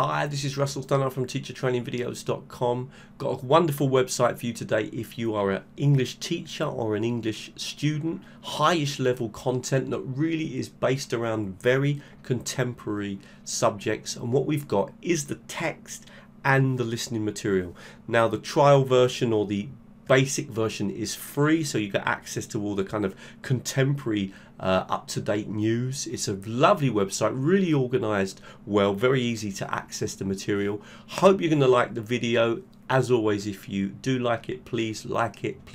Hi, this is Russell Stannard from teachertrainingvideos.com. Got a wonderful website for you today if you are an English teacher or an English student. Highish level content that really is based around very contemporary subjects. And what we've got is the text and the listening material. Now the trial version or the basic version is free, so you get access to all the kind of contemporary up-to-date news. It's a lovely website, really organized well, very easy to access the material. Hope you're going to like the video. As always, if you do like it, please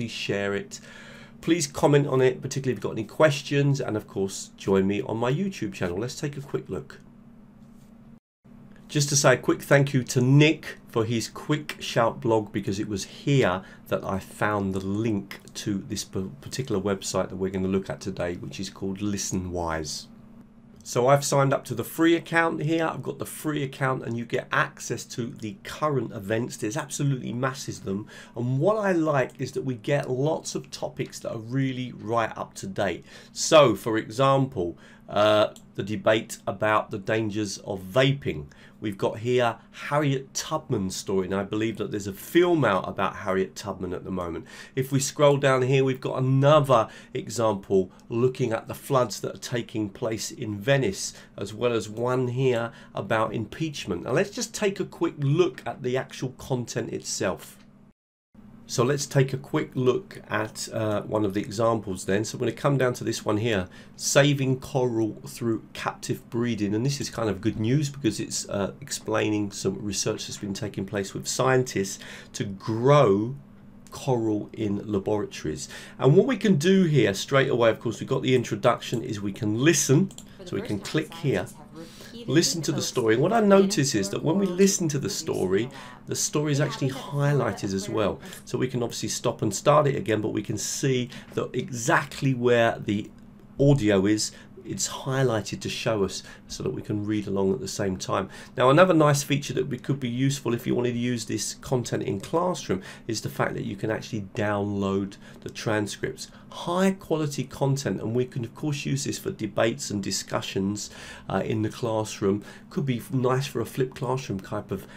share it. Please comment on it, particularly if you've got any questions, and of course join me on my YouTube channel. Let's take a quick look. Just to say a quick thank you to Nick for his Quick Shout blog, because it was here that I found the link to this particular website that we're going to look at today, which is called Listenwise. So I've signed up to the free account here. I've got the free account and you get access to the current events. There's absolutely masses of them. And what I like is that we get lots of topics that are really right up to date. So for example, the debate about the dangers of vaping. We've got here Harriet Tubman's story, and I believe that there's a film out about Harriet Tubman at the moment. If we scroll down here, we've got another example looking at the floods that are taking place in Venice, as well as one here about impeachment. Now let's just take a quick look at the actual content itself. So let's take a quick look at one of the examples then. So I'm going to come down to this one here, saving coral through captive breeding. And this is kind of good news because it's explaining some research that's been taking place with scientists to grow coral in laboratories. And what we can do here straight away, of course, we've got the introduction, is we can listen. So we can click here, listen to the story. And what I notice is that when we listen to the story is actually highlighted as well. So we can obviously stop and start it again, but we can see that exactly where the audio is, it's highlighted to show us so that we can read along at the same time. Now another nice feature that could be useful if you wanted to use this content in classroom is the fact that you can actually download the transcripts. High quality content, and we can of course use this for debates and discussions in the classroom. Could be nice for a flipped classroom type of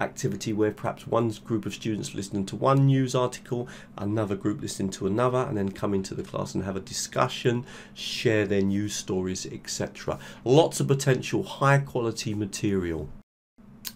activity where perhaps one group of students listening to one news article, another group listening to another, and then come into the class and have a discussion, share their news stories, etc. Lots of potential high quality material.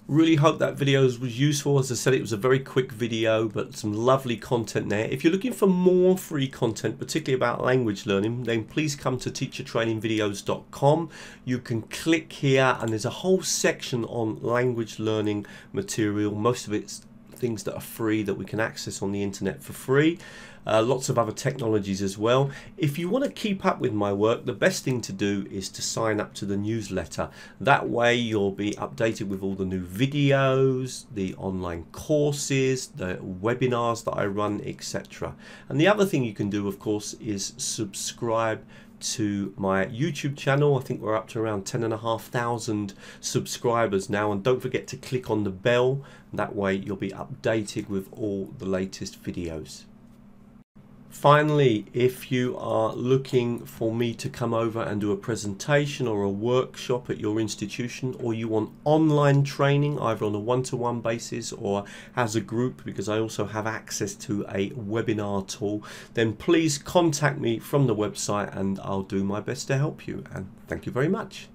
Really hope that video was useful. As I said, it was a very quick video, but some lovely content there. If you're looking for more free content, particularly about language learning, then please come to teachertrainingvideos.com. You can click here and there's a whole section on language learning material. Most of it's things that are free that we can access on the internet for free. Lots of other technologies as well. If you want to keep up with my work, the best thing to do is to sign up to the newsletter. That way you'll be updated with all the new videos, the online courses, the webinars that I run, etc. And the other thing you can do, of course, is subscribe to my YouTube channel. I think we're up to around 10,500 subscribers now, and don't forget to click on the bell. That way you'll be updated with all the latest videos. Finally, if you are looking for me to come over and do a presentation or a workshop at your institution, or you want online training either on a one-to-one basis or as a group, because I also have access to a webinar tool, then please contact me from the website and I'll do my best to help you. And thank you very much.